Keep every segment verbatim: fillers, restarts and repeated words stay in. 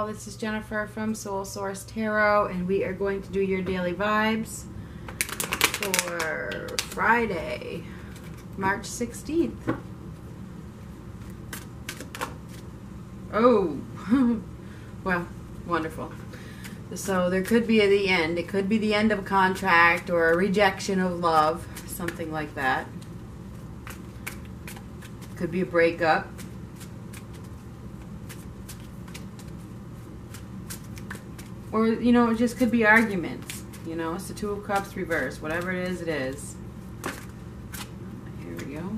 y'all, this is Jennifer from Soul Source Tarot, and we are going to do your daily vibes for Friday, March sixteenth. Oh, well, wonderful. So there could be at the end. It could be the end of a contract or a rejection of love, something like that. Could be a breakup. Or, you know, it just could be arguments. You know, it's the Two of Cups reverse. Whatever it is, it is. Here we go.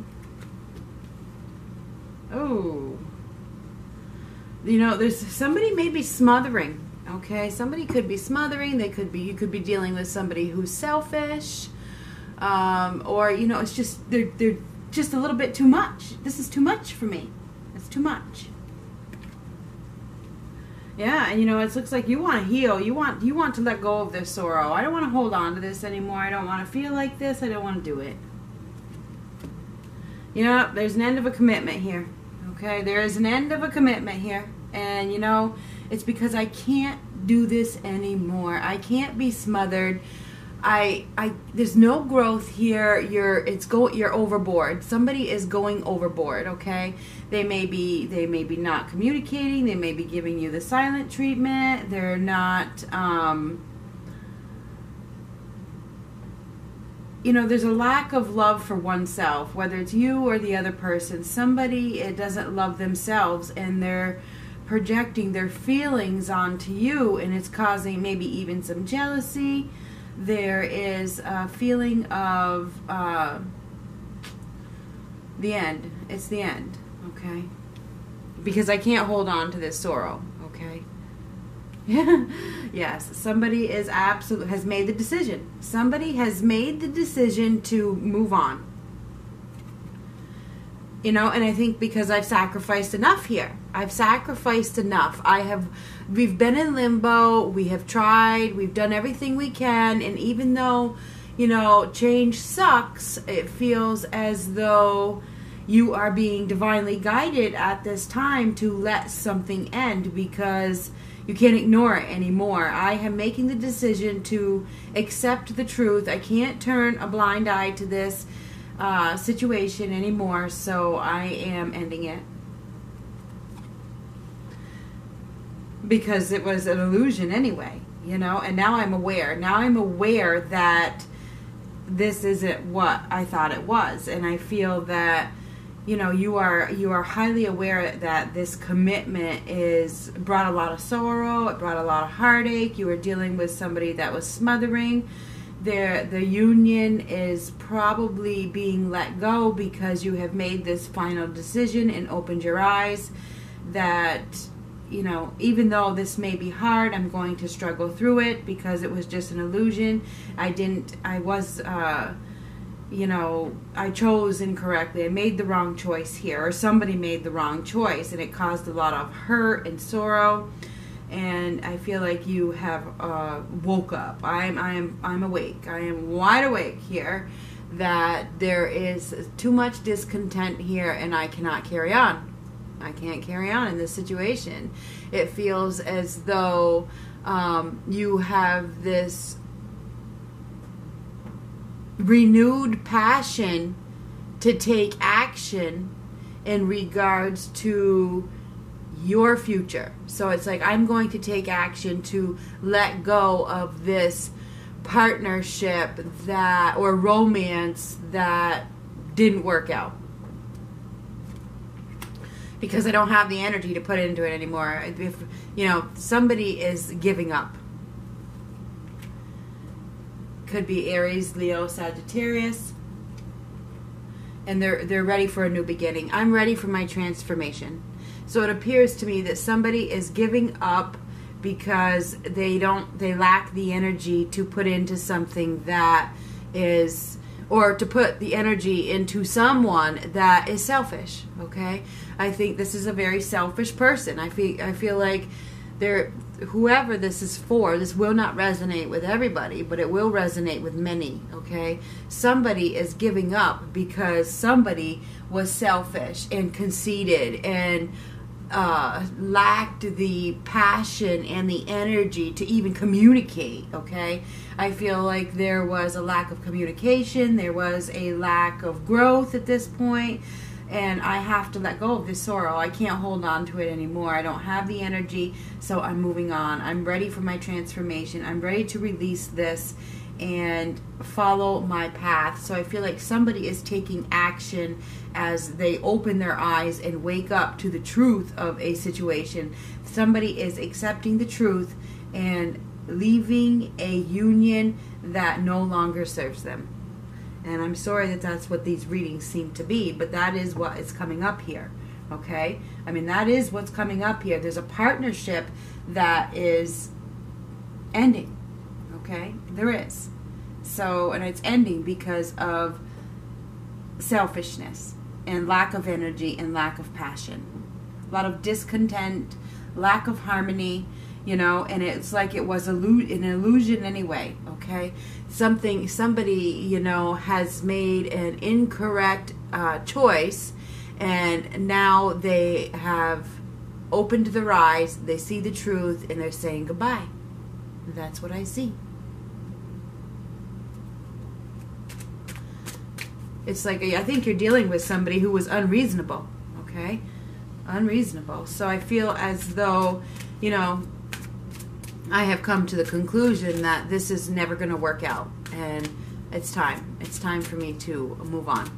Oh. You know, there's somebody may be smothering. Okay, somebody could be smothering. They could be, you could be dealing with somebody who's selfish, um, or you know, it's just they're they're just a little bit too much. This is too much for me. It's too much. Yeah, and you know, it looks like you want to heal. You want you want to let go of this sorrow. I don't want to hold on to this anymore. I don't want to feel like this. I don't want to do it. You know, there's an end of a commitment here. Okay, there is an end of a commitment here, and you know. It's because I can't do this anymore. I can't be smothered. I, I. There's no growth here. You're, it's go. You're overboard. Somebody is going overboard. Okay. They may be. They may be not communicating. They may be giving you the silent treatment. They're not. Um, you know, there's a lack of love for oneself, whether it's you or the other person. Somebody it doesn't love themselves, and they're projecting their feelings onto you, and it's causing maybe even some jealousy. There is a feeling of uh, the end. It's the end, okay? Because I can't hold on to this sorrow, okay? Yes, somebody is absolutely has made the decision. Somebody has made the decision to move on. You know, and I think because I've sacrificed enough here. I've sacrificed enough. I have, we've been in limbo. We have tried. We've done everything we can. And even though, you know, change sucks, it feels as though you are being divinely guided at this time to let something end because you can't ignore it anymore. I am making the decision to accept the truth. I can't turn a blind eye to this. Uh, situation anymore, so I am ending it because it was an illusion anyway, you know, and now I'm aware now I'm aware that this isn't what I thought it was, and I feel that, you know, you are you are highly aware that this commitment is brought a lot of sorrow, it brought a lot of heartache. You were dealing with somebody that was smothering. Their, the union is probably being let go because you have made this final decision and opened your eyes that, you know, even though this may be hard, I'm going to struggle through it because it was just an illusion. I didn't, I was, uh, you know, I chose incorrectly. I made the wrong choice here, or somebody made the wrong choice, and it caused a lot of hurt and sorrow. And I feel like you have uh, woke up. I'm, I'm, I'm awake. I am wide awake here. That there is too much discontent here, and I cannot carry on. I can't carry on in this situation. It feels as though um, you have this renewed passion to take action in regards to your future. So it's like, I'm going to take action to let go of this partnership that, or romance that didn't work out, because I don't have the energy to put into it anymore. If, you know, somebody is giving up. Could be Aries, Leo, Sagittarius, and they're they're ready for a new beginning. I'm ready for my transformation. So it appears to me that somebody is giving up because they don't, they lack the energy to put into something that is, or to put the energy into someone that is selfish, okay? I think this is a very selfish person. I feel, I feel like they're, whoever this is for, this will not resonate with everybody, but it will resonate with many, okay? Somebody is giving up because somebody was selfish and conceited and uh, lacked the passion and the energy to even communicate, okay? I feel like there was a lack of communication. There was a lack of growth at this point. And I have to let go of this sorrow. I can't hold on to it anymore. I don't have the energy, so I'm moving on. I'm ready for my transformation. I'm ready to release this and follow my path. So I feel like somebody is taking action as they open their eyes and wake up to the truth of a situation. Somebody is accepting the truth and leaving a union that no longer serves them. And I'm sorry that that's what these readings seem to be, but that is what is coming up here, okay? I mean, that is what's coming up here. There's a partnership that is ending, okay? There is. So, and it's ending because of selfishness and lack of energy and lack of passion. A lot of discontent, lack of harmony, you know, and it's like it was an illusion anyway, okay? Something, somebody, you know, has made an incorrect uh, choice, and now they have opened their eyes, they see the truth, and they're saying goodbye. That's what I see. It's like, I think you're dealing with somebody who was unreasonable, okay? Unreasonable. So I feel as though, you know, I have come to the conclusion that this is never going to work out, and it's time. It's time for me to move on.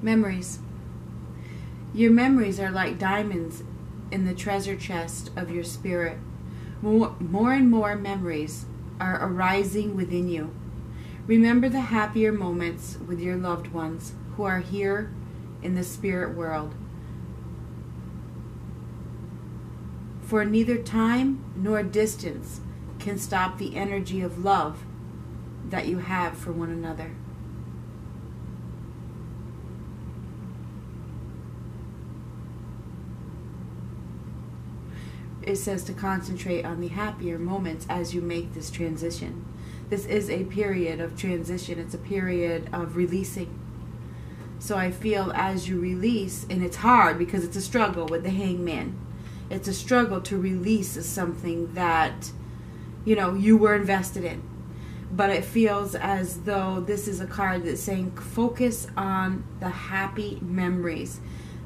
Memories. Your memories are like diamonds in the treasure chest of your spirit. More, more and more memories are arising within you. Remember the happier moments with your loved ones who are here in the spirit world. For neither time nor distance can stop the energy of love that you have for one another. It says to concentrate on the happier moments as you make this transition. This is a period of transition. It's a period of releasing. So I feel as you release, and it's hard because it's a struggle with the hangman. It's a struggle to release something that, you know, you were invested in. But it feels as though this is a card that's saying focus on the happy memories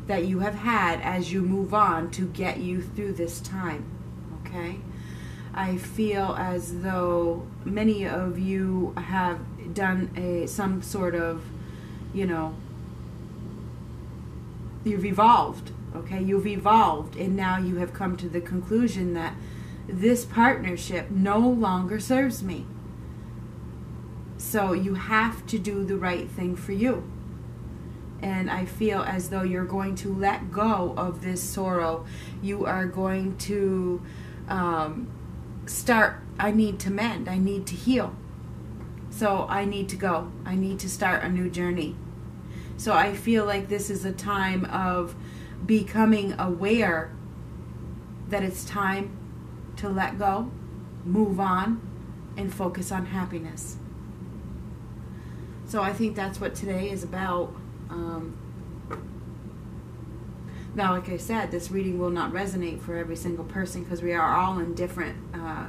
that you have had as you move on to get you through this time, okay? I feel as though many of you have done a some sort of, you know, you've evolved, okay? You've evolved, and now you have come to the conclusion that this partnership no longer serves me. So you have to do the right thing for you. And I feel as though you're going to let go of this sorrow. You are going to um, start, I need to mend, I need to heal. So I need to go, I need to start a new journey. So I feel like this is a time of becoming aware that it's time to let go, move on, and focus on happiness. So I think that's what today is about. Um, now, like I said, this reading will not resonate for every single person because we are all in different uh,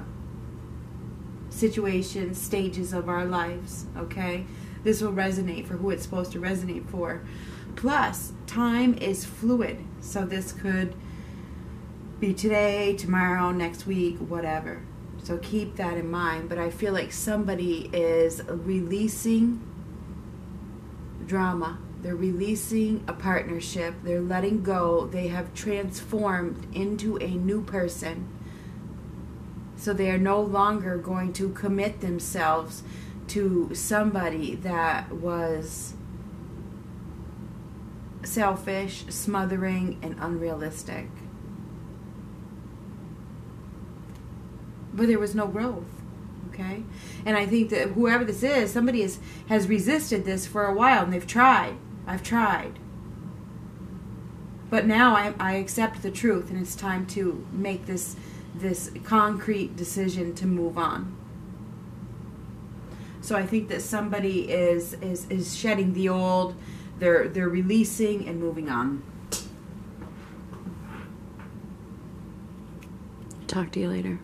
situations, stages of our lives, okay? This will resonate for who it's supposed to resonate for. Plus, time is fluid, so this could be today, tomorrow, next week, whatever. So keep that in mind, but I feel like somebody is releasing drama. They're releasing a partnership. They're letting go. They have transformed into a new person. So they are no longer going to commit themselves to somebody that was selfish, smothering, and unrealistic. But there was no growth. Okay? And I think that whoever this is, somebody is, has resisted this for a while, and they've tried. I've tried. But now I, I accept the truth, and it's time to make this, this concrete decision to move on. So I think that somebody is, is, is shedding the old, they're, they're releasing and moving on. Talk to you later.